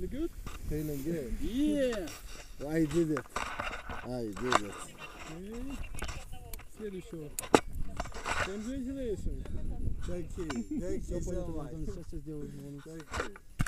Feeling good? Feeling good. Yeah. Well, I did it. I did it. Okay. Следующего. Congratulations. Thank you. Thank you so much.